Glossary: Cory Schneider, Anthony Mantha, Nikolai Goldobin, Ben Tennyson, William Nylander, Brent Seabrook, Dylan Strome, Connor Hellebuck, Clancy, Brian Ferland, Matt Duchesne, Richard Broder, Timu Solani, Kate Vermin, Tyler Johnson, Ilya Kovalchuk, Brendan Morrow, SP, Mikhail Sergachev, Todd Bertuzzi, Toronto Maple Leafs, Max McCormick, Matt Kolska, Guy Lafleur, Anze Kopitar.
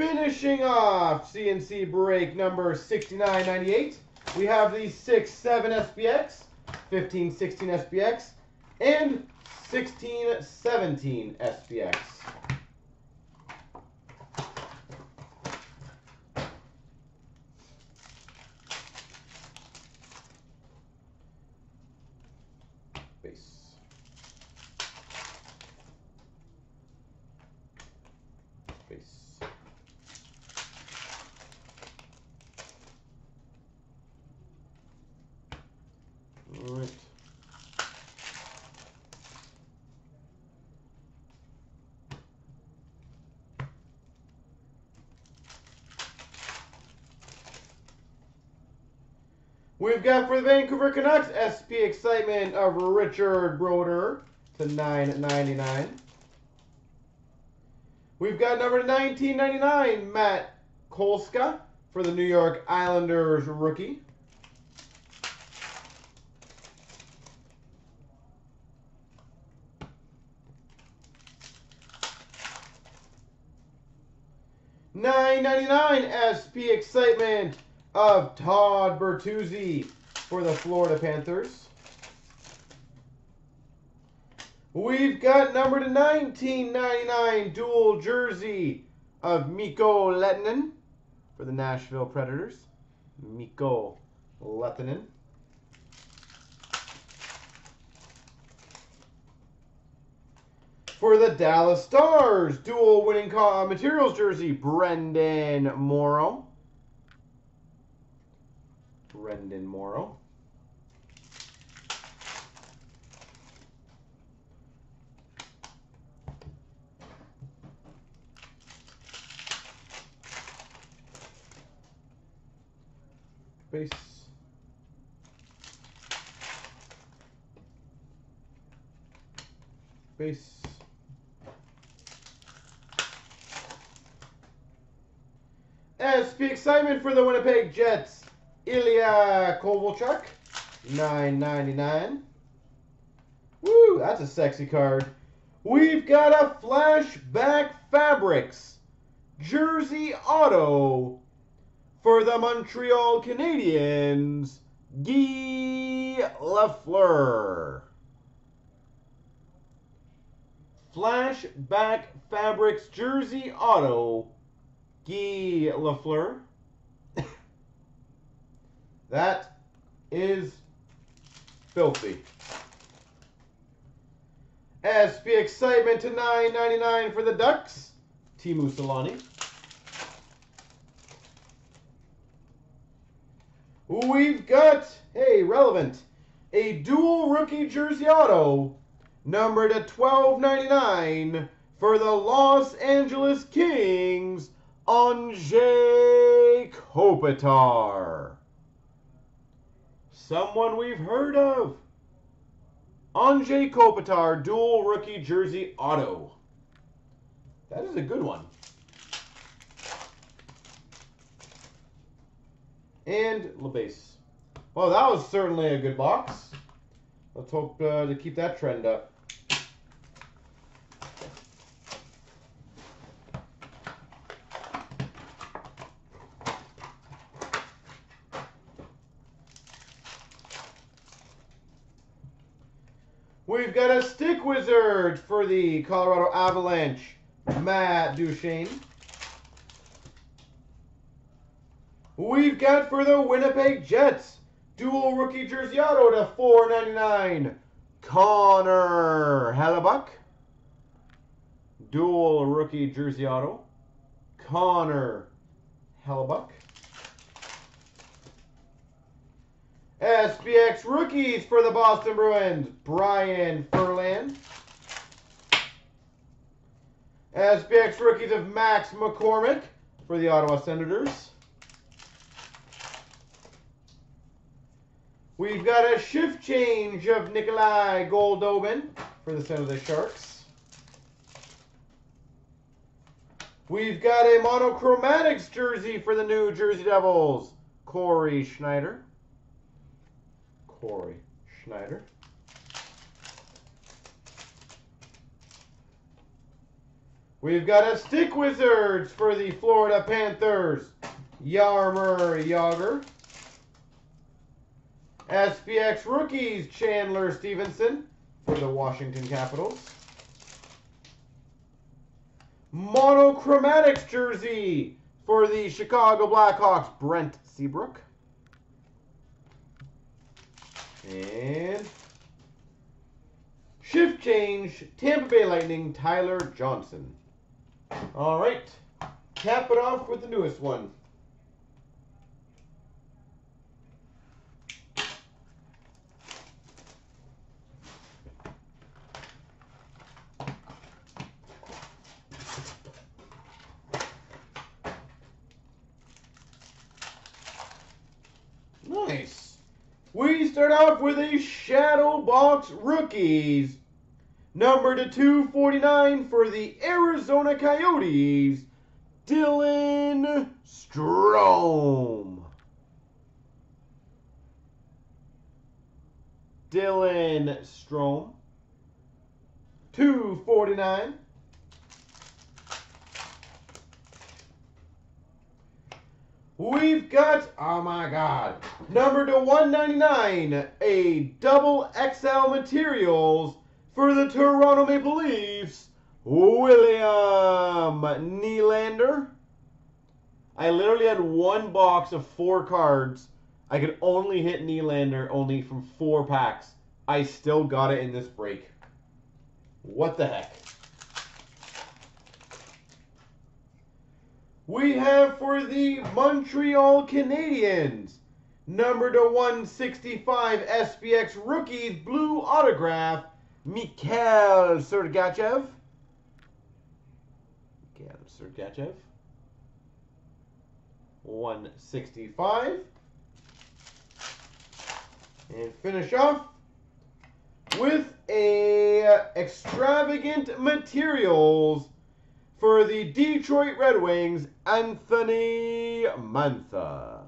Finishing off CNC break number 6998, we have the 67 SPX, 1516 SPX, and 1617 SPX. We've got for the Vancouver Canucks, SP Excitement of Richard Broder to $9.99. We've got number 1999, Matt Kolska for the New York Islanders rookie. $9.99, SP Excitement of Todd Bertuzzi for the Florida Panthers. We've got number to 1999 dual jersey of Mikko Lettinen for the Nashville Predators. Mikko Lettinen. For the Dallas Stars, dual winning materials jersey, Brendan Morrow. Brendan Morrow. Base. Base. SP Excitement for the Winnipeg Jets. Ilya Kovalchuk, $9.99. Woo, that's a sexy card. We've got a Flashback Fabrics jersey auto for the Montreal Canadiens, Guy Lafleur. Flashback Fabrics jersey auto, Guy Lafleur. That is filthy. SP Excitement to $9.99 for the Ducks, Timu Solani. We've got, hey, relevant, a dual rookie jersey auto, numbered at $12.99 for the Los Angeles Kings, Anze Kopitar. Someone we've heard of. Anze Kopitar, dual rookie jersey auto. That is a good one. And LeBase. Well, that was certainly a good box. Let's hope to keep that trend up. We've got a Stick Wizard for the Colorado Avalanche, Matt Duchesne. We've got for the Winnipeg Jets, dual rookie jersey auto to $4.99, Connor Hellebuck. Dual rookie jersey auto, Connor Hellebuck. SPX Rookies for the Boston Bruins, Brian Ferland. SPX Rookies of Max McCormick for the Ottawa Senators. We've got a shift change of Nikolai Goldobin for the San Jose Sharks. We've got a Monochromatics jersey for the New Jersey Devils, Cory Schneider. Cory Schneider. We've got a Stick Wizards for the Florida Panthers, Yarmur Yager. SPX Rookies, Chandler Stephenson for the Washington Capitals. Monochromatic jersey for the Chicago Blackhawks, Brent Seabrook. And shift change, Tampa Bay Lightning, Tyler Johnson. All right, cap it off with the newest one. Nice. We start off with a Shadow Box Rookies, number /249 for the Arizona Coyotes, Dylan Strome. Dylan Strome, /249. We've got, oh my God, number /199, a double XL materials for the Toronto Maple Leafs, William Nylander. I literally had one box of 4 cards. I could only hit Nylander only from 4 packs. I still got it in this break. What the heck? We have for the Montreal Canadiens, number /165 SPX Rookies Blue Autograph, Mikhail Sergachev. Mikhail Sergachev, /165. And finish off with a extravagant materials for the Detroit Red Wings, Anthony Mantha.